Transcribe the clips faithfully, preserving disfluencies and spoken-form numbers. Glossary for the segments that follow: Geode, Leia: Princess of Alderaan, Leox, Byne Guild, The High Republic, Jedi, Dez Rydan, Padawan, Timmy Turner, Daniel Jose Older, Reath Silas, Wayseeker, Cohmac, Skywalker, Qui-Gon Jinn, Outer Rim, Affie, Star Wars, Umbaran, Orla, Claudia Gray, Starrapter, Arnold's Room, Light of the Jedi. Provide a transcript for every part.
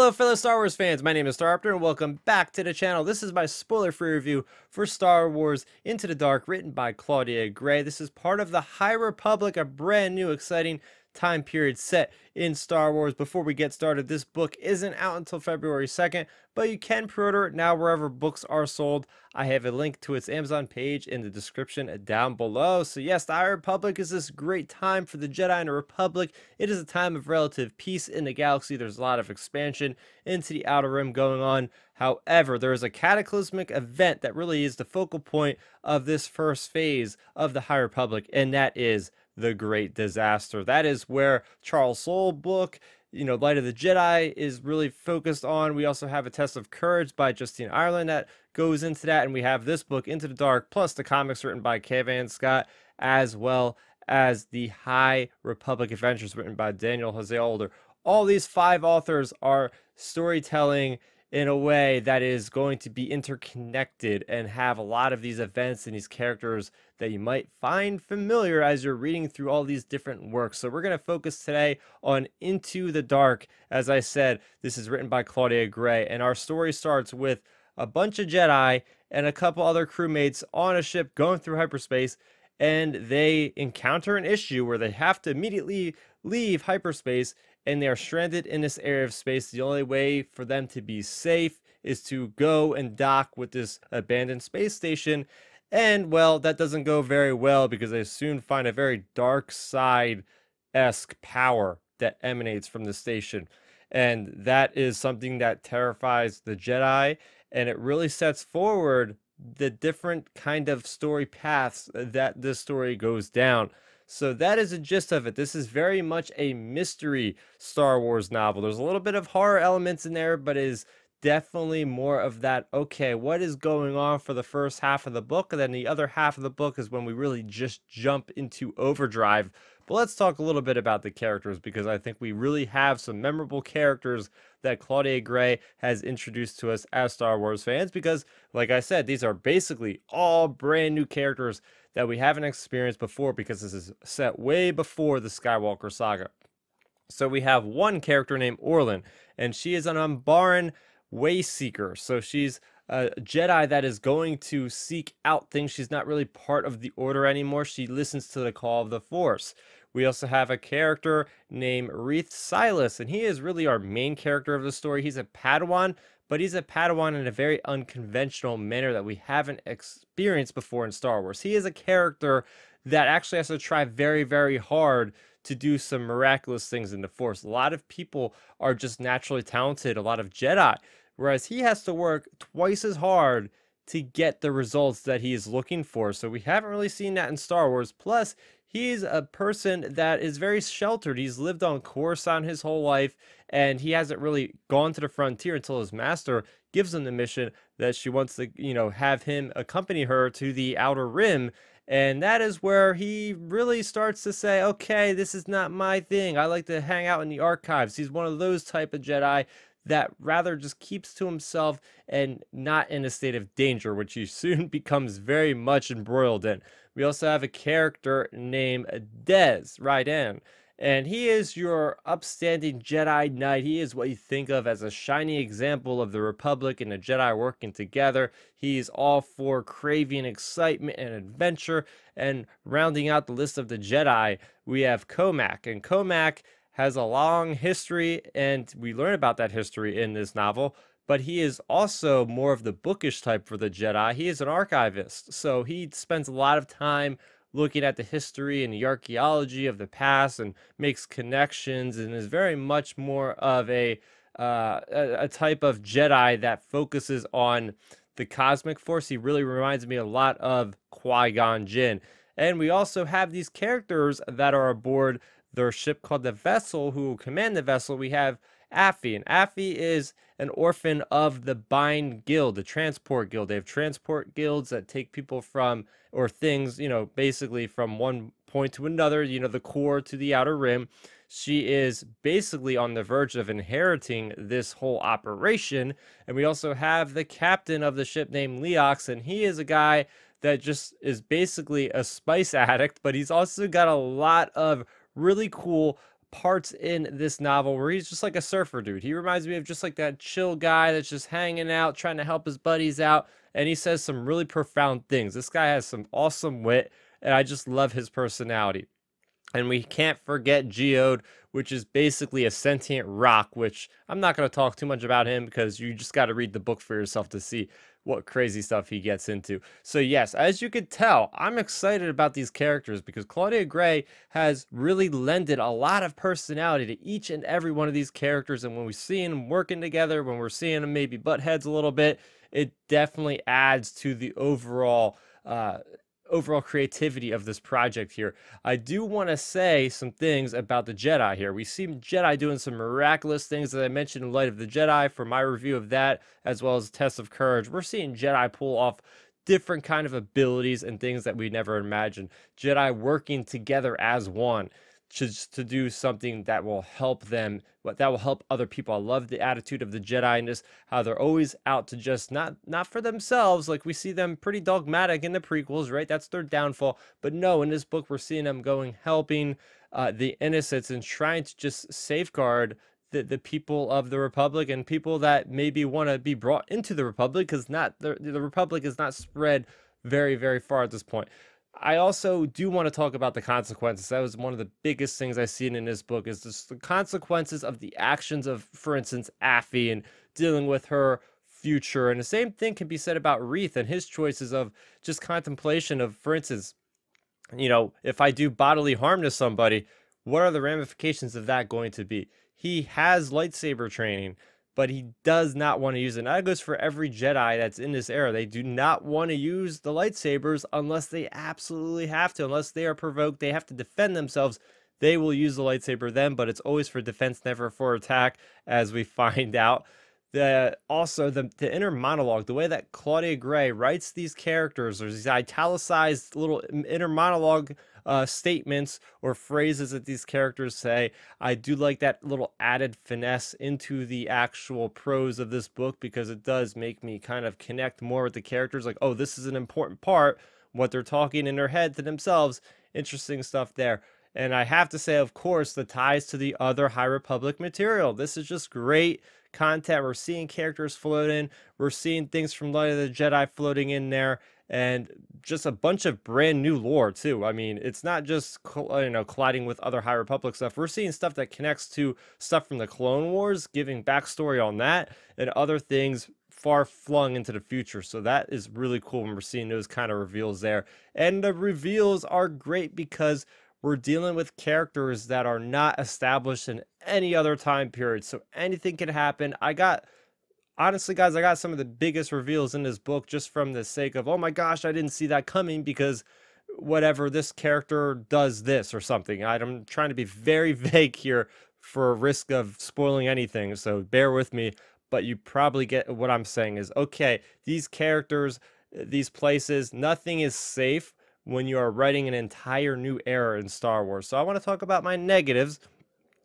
Hello fellow Star Wars fans, my name is Starrapter and welcome back to the channel. This is my spoiler-free review for Star Wars Into the Dark, written by Claudia Gray. This is part of The High Republic, a brand new exciting time period set in Star Wars. Before we get started, this book isn't out until February second, but you can pre-order it now wherever books are sold. I have a link to its Amazon page in the description down below. So yes, the High Republic is this great time for the Jedi and the Republic. It is a time of relative peace in the galaxy. There's a lot of expansion into the Outer Rim going on. However, there is a cataclysmic event that really is the focal point of this first phase of the High Republic, and that is the Great Disaster. That is where Charles Soule's book, you know, Light of the Jedi, is really focused on. We also have A Test of Courage by Justine Ireland that goes into that, and we have this book, Into the Dark, plus the comics written by Cavan Scott, as well as The High Republic Adventures written by Daniel Jose Older. All these five authors are storytelling in a way that is going to be interconnected and have a lot of these events and these characters that you might find familiar as you're reading through all these different works. So we're going to focus today on Into the Dark. As I said, this is written by Claudia Gray, and our story starts with a bunch of Jedi and a couple other crewmates on a ship going through hyperspace, and they encounter an issue where they have to immediately leave hyperspace, and they are stranded in this area of space. The only way for them to be safe is to go and dock with this abandoned space station. And, well, that doesn't go very well because they soon find a very dark side-esque power that emanates from the station. And that is something that terrifies the Jedi, and it really sets forward the different kind of story paths that this story goes down. So that is the gist of it. This is very much a mystery Star Wars novel. There's a little bit of horror elements in there, but it is definitely more of that, okay, what is going on for the first half of the book? And then the other half of the book is when we really just jump into overdrive. But let's talk a little bit about the characters, because I think we really have some memorable characters that Claudia Gray has introduced to us as Star Wars fans. Because, like I said, these are basically all brand new characters that we haven't experienced before, because this is set way before the Skywalker saga. So we have one character named Orla, and she is an Umbaran Wayseeker. So she's a Jedi that is going to seek out things. She's not really part of the Order anymore. She listens to the call of the Force. We also have a character named Reath Silas, and he is really our main character of the story. He's a Padawan, but he's a Padawan in a very unconventional manner that we haven't experienced before in Star Wars. He is a character that actually has to try very, very hard to do some miraculous things in the Force. A lot of people are just naturally talented, a lot of Jedi, whereas he has to work twice as hard to get the results that he is looking for. So we haven't really seen that in Star Wars. Plus, he's a person that is very sheltered. He's lived on Coruscant his whole life, and he hasn't really gone to the frontier until his master gives him the mission that she wants to, you know, have him accompany her to the Outer Rim. And that is where he really starts to say, okay, this is not my thing. I like to hang out in the archives. He's one of those type of Jedi that rather just keeps to himself and not in a state of danger, which he soon becomes very much embroiled in. We also have a character named Dez Rydan, and he is your upstanding Jedi Knight. He is what you think of as a shiny example of the Republic and the Jedi working together. He's all for craving excitement and adventure. And rounding out the list of the Jedi, we have Cohmac, and Cohmac has a long history, and we learn about that history in this novel, but he is also more of the bookish type for the Jedi. He is an archivist, so he spends a lot of time looking at the history and the archaeology of the past and makes connections, and is very much more of a, uh, a type of Jedi that focuses on the cosmic force. He really reminds me a lot of Qui-Gon Jinn. And we also have these characters that are aboard their ship called the Vessel, who command the vessel. We have Affie, and Affie is an orphan of the Byne Guild, the Transport Guild. They have transport guilds that take people from, or things, you know, basically from one point to another, you know, the core to the Outer Rim. She is basically on the verge of inheriting this whole operation. And we also have the captain of the ship named Leox, and he is a guy that just is basically a spice addict, but he's also got a lot of really cool parts in this novel where he's just like a surfer dude. He reminds me of just like that chill guy that's just hanging out, trying to help his buddies out. And he says some really profound things. This guy has some awesome wit, and I just love his personality. And we can't forget Geode, which is basically a sentient rock, which I'm not going to talk too much about him because you just got to read the book for yourself to see what crazy stuff he gets into. So yes, as you could tell, I'm excited about these characters because Claudia Gray has really lended a lot of personality to each and every one of these characters. And when we see them working together, when we're seeing them maybe butt heads a little bit, it definitely adds to the overall uh, overall creativity of this project here. I do want to say some things about the Jedi here. We see Jedi doing some miraculous things that I mentioned in Light of the Jedi for my review of that, as well as A Test of Courage. We're seeing Jedi pull off different kind of abilities and things that we never imagined. Jedi working together as one to, to do something that will help them, but that will help other people. I love the attitude of the Jedi-ness, how they're always out to just not not for themselves. Like we see them pretty dogmatic in the prequels, right? That's their downfall. But no, in this book, we're seeing them going, helping uh, the innocents and trying to just safeguard the, the people of the Republic and people that maybe want to be brought into the Republic, because not the, the Republic is not spread very, very far at this point. I also do want to talk about the consequences. That was one of the biggest things I've seen in this book, is just the consequences of the actions of, for instance, Affie and dealing with her future. And the same thing can be said about Reath and his choices of just contemplation of, for instance, you know, if I do bodily harm to somebody, what are the ramifications of that going to be? He has lightsaber training, but he does not want to use it. And that goes for every Jedi that's in this era. They do not want to use the lightsabers unless they absolutely have to. Unless they are provoked, they have to defend themselves. They will use the lightsaber then, but it's always for defense, never for attack, as we find out. The, also, the, the inner monologue, the way that Claudia Gray writes these characters, or these italicized little inner monologue uh, statements or phrases that these characters say, I do like that little added finesse into the actual prose of this book, because it does make me kind of connect more with the characters. Like, oh, this is an important part, what they're talking in their head to themselves. Interesting stuff there. And I have to say, of course, the ties to the other High Republic material. This is just great content. We're seeing characters float in. We're seeing things from Light of the Jedi floating in there, and just a bunch of brand new lore too. I mean, it's not just, you know, colliding with other High Republic stuff. We're seeing stuff that connects to stuff from the Clone Wars, giving backstory on that and other things far flung into the future. So that is really cool when we're seeing those kind of reveals there. And the reveals are great because we're dealing with characters that are not established in any other time period, so anything can happen. I got, honestly, guys, I got some of the biggest reveals in this book just from the sake of, oh my gosh, I didn't see that coming because whatever, this character does this or something. I'm trying to be very vague here for risk of spoiling anything, so bear with me, but you probably get what I'm saying is, okay, these characters, these places, nothing is safe when you are writing an entire new era in Star Wars. So I want to talk about my negatives.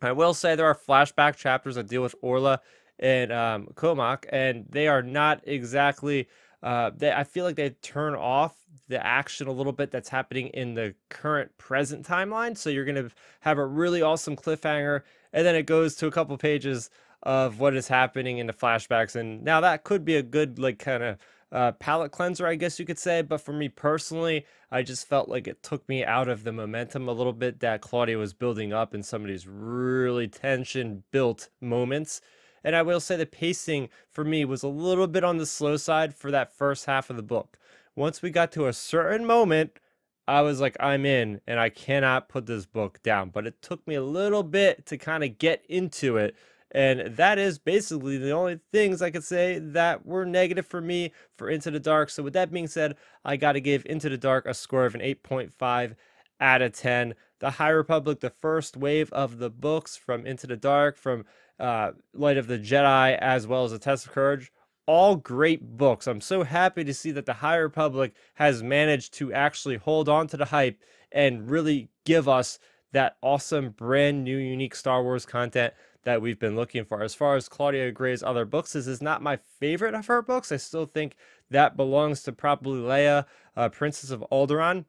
I will say there are flashback chapters that deal with Orla and um, Cohmac, and they are not exactly, uh, they, I feel like they turn off the action a little bit that's happening in the current present timeline. So you're going to have a really awesome cliffhanger, and then it goes to a couple pages of what is happening in the flashbacks. And now that could be a good, like, kind of Uh, palette cleanser, I guess you could say, but for me personally, I just felt like it took me out of the momentum a little bit that Claudia was building up in some of these really tension built moments. And I will say the pacing for me was a little bit on the slow side for that first half of the book. Once we got to a certain moment, I was like, I'm in, and I cannot put this book down, but it took me a little bit to kind of get into it. And that is basically the only things I could say that were negative for me for Into the Dark. So with that being said, I got to give Into the Dark a score of an eight point five out of ten. The High Republic, the first wave of the books from Into the Dark, from uh, Light of the Jedi, as well as A Test of Courage, all great books. I'm so happy to see that the High Republic has managed to actually hold on to the hype and really give us that awesome, brand new, unique Star Wars content that we've been looking for. As far as Claudia Gray's other books, this is not my favorite of her books. I still think that belongs to probably Leia, uh, Princess of Alderaan.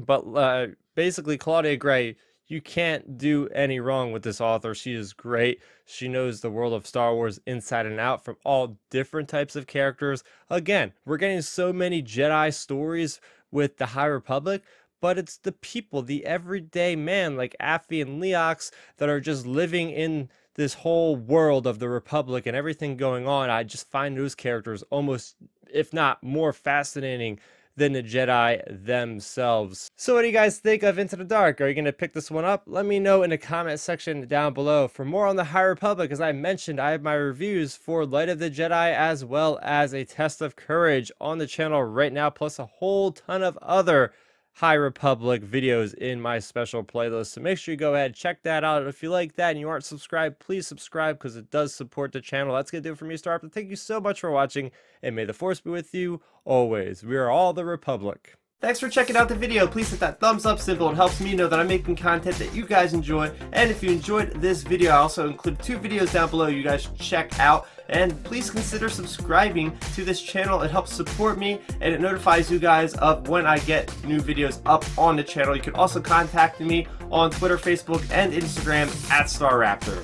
But uh, basically, Claudia Gray, you can't do any wrong with this author. She is great. She knows the world of Star Wars inside and out from all different types of characters. Again, we're getting so many Jedi stories with the High Republic, but it's the people, the everyday man like Affie and Leox that are just living in this whole world of the Republic and everything going on. I just find those characters almost, if not more fascinating than the Jedi themselves. So what do you guys think of Into the Dark? Are you gonna pick this one up? Let me know in the comment section down below. For more on the High Republic, as I mentioned, I have my reviews for Light of the Jedi as well as A Test of Courage on the channel right now, plus a whole ton of other High Republic videos in my special playlist. So make sure you go ahead and check that out. If you like that and you aren't subscribed, please subscribe because it does support the channel. That's gonna do it for me, Starrapter. Thank you so much for watching, and may the Force be with you always. We are all the Republic. Thanks for checking out the video. Please hit that thumbs up symbol. It helps me know that I'm making content that you guys enjoy. And if you enjoyed this video, I also include two videos down below you guys should check out. And please consider subscribing to this channel. It helps support me, and it notifies you guys of when I get new videos up on the channel. You can also contact me on Twitter, Facebook, and Instagram at Starrapter.